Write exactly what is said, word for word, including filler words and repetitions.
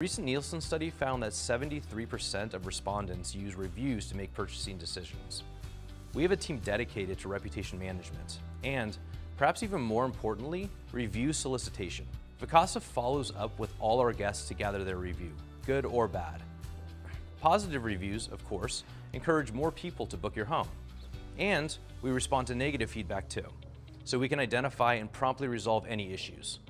A recent Nielsen study found that seventy-three percent of respondents use reviews to make purchasing decisions. We have a team dedicated to reputation management and, perhaps even more importantly, review solicitation. Vacasa follows up with all our guests to gather their review, good or bad. Positive reviews, of course, encourage more people to book your home. And we respond to negative feedback too, so we can identify and promptly resolve any issues.